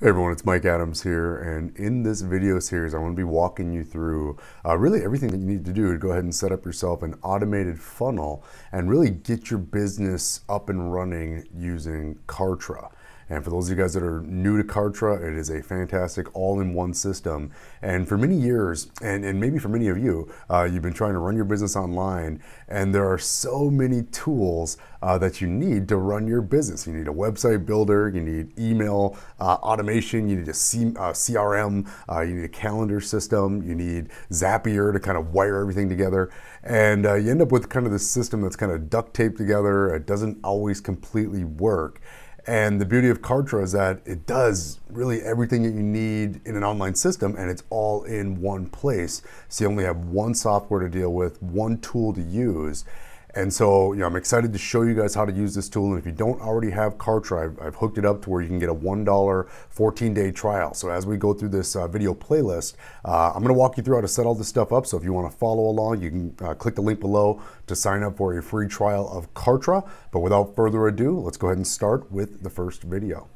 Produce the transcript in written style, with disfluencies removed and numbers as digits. Hey everyone, it's Mike Adams here, and in this video series I want to be walking you through really everything that you need to do to go ahead and set up yourself an automated funnel and really get your business up and running using Kartra. And for those of you guys that are new to Kartra, it is a fantastic all-in-one system. And for many years, and maybe for many of you, you've been trying to run your business online, and there are so many tools that you need to run your business. You need a website builder, you need email automation, you need a CRM, you need a calendar system, you need Zapier to kind of wire everything together. And you end up with kind of this system that's kind of duct taped together. It doesn't always completely work. And the beauty of Kartra is that it does really everything that you need in an online system, and it's all in one place. So you only have one software to deal with, one tool to use. And so, I'm excited to show you guys how to use this tool. And if you don't already have Kartra, I've hooked it up to where you can get a $1 14-day trial. So as we go through this video playlist, I'm going to walk you through how to set all this stuff up. So if you want to follow along, you can click the link below to sign up for a free trial of Kartra. But without further ado, let's go ahead and start with the first video.